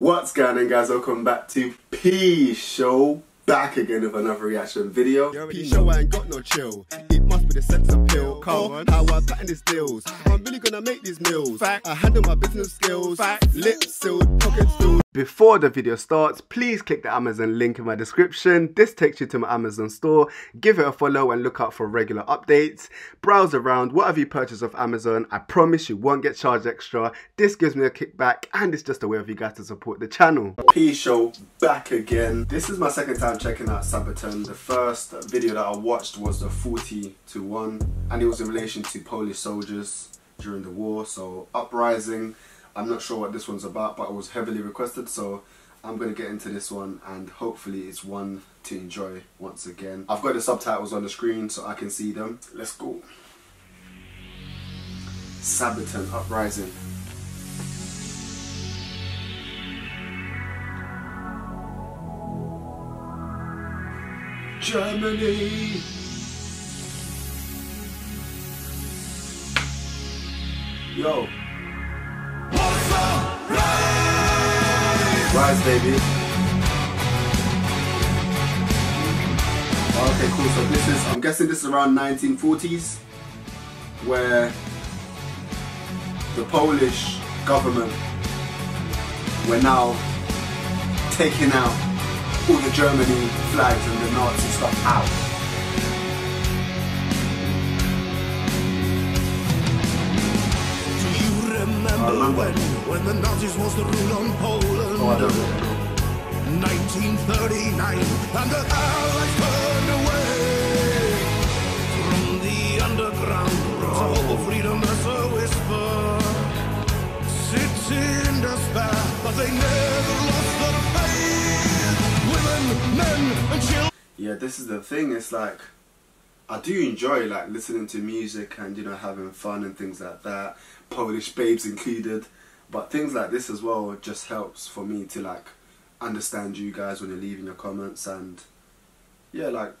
What's going on, guys? Welcome back to P Show. Back again with another reaction video. P Show, I ain't got no chill. It must be the sex appeal. Come on, how I pattern these deals. I'm really gonna make these meals. Fact. I handle my business skills. Fact. Lips sealed, pockets sealed. Before the video starts, please click the Amazon link in my description. This takes you to my Amazon store. Give it a follow and look out for regular updates. Browse around whatever you purchase off Amazon. I promise you won't get charged extra. This gives me a kickback and it's just a way for you guys to support the channel. P Show back again. This is my second time checking out Sabaton. The first video that I watched was the 40-1 and it was in relation to Polish soldiers during the war, so Uprising. I'm not sure what this one's about, but it was heavily requested, so I'm going to get into this one and hopefully it's one to enjoy once again. I've got the subtitles on the screen so I can see them. Let's go. Sabaton, Uprising. Germany! Yo! Rise, baby. Okay, cool. So this is, I'm guessing this is around 1940s, where the Polish government were now taking out all the Germany flags and the Nazi stuff out. When the Nazis was the rule on Poland, 1939, and the Allies burned away from the underground. So all freedom is a whisper, sits in despair, but they never lost their faith. Women, men, and children. Yeah, this is the thing. It's like I do enjoy like listening to music and, you know, having fun and things like that, Polish babes included. But things like this as well just helps for me to like understand you guys when you're leaving your comments. And yeah, like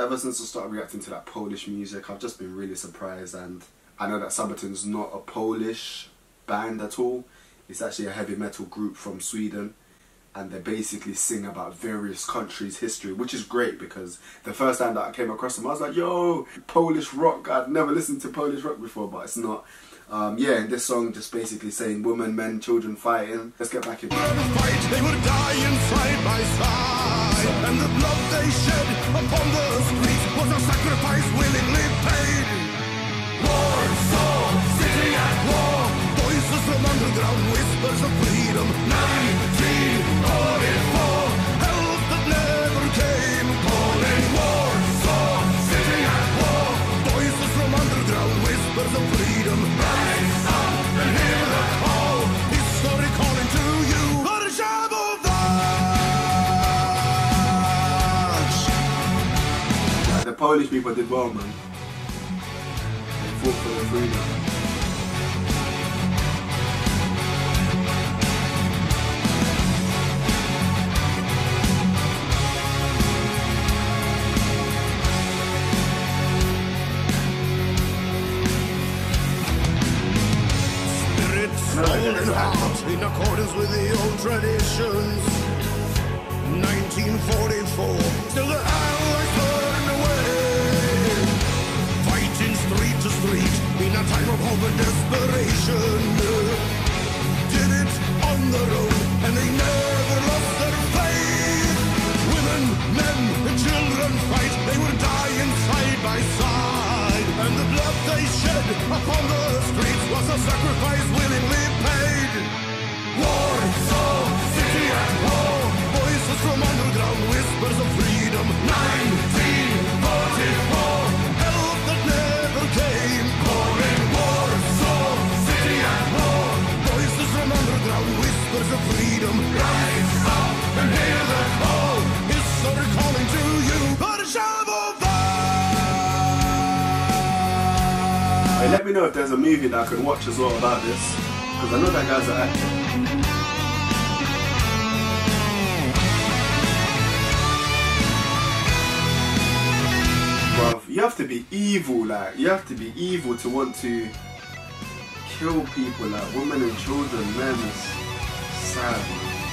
ever since I started reacting to that Polish music, I've just been really surprised. And I know that Sabaton's not a Polish band at all. It's actually a heavy metal group from Sweden, and they basically sing about various countries' history, which is great because the first time that I came across them, I was like, yo, Polish rock, I'd never listened to Polish rock before, but it's not. Yeah, and this song just basically saying women, men, children fighting. Let's get back in. They were dying side by side, and the blood they shed upon the streets was a sacrifice willingly paid. Warsaw, city at war, voices from underground, whispers of freedom. 1944, help that never came calling. Warsaw, city at war, voices from underground, whispers of freedom. Rise up and hear the call, history calling to you. The Polish people did well, man. They fought for their freedom. In accordance with the old traditions, 1944, still the Allies burned away, fighting street to street, in a time of hope and desperation, did it on their own, and they never lost their faith. Women, men, and children fight, they were dying side by side, and the blood they shed upon the streets was a sacrifice willingly paid. Warsaw, city at war, voices from underground, whispers of freedom. 1944, help that never came calling. Warsaw, city at war, voices from underground, whispers of freedom. Rise up and hear the call, history calling to you. Hey, let me know if there's a movie that I can watch as well about this, because I know that guys are acting. You have to be evil, like, you have to be evil to want to kill people, like, women and children, men. It's sad, man.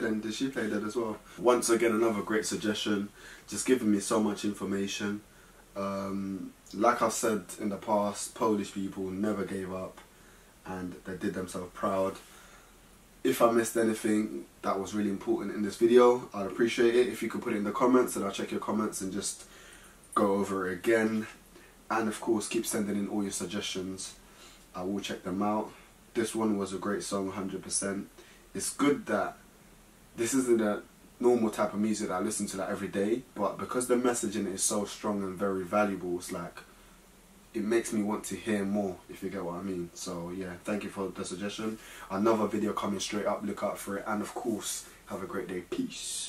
played and did she play that as well? Once again, another great suggestion, just giving me so much information. Like I've said in the past, Polish people never gave up and they did themselves proud. If I missed anything that was really important in this video, I'd appreciate it if you could put it in the comments and I'll check your comments and just go over it again. And of course, keep sending in all your suggestions. I will check them out. This one was a great song, 100%. It's good that this isn't a normal type of music that I listen to like every day, but because the messaging is so strong and very valuable, it's like it makes me want to hear more, if you get what I mean. So yeah, thank you for the suggestion. Another video coming straight up, look out for it, and of course, have a great day. Peace.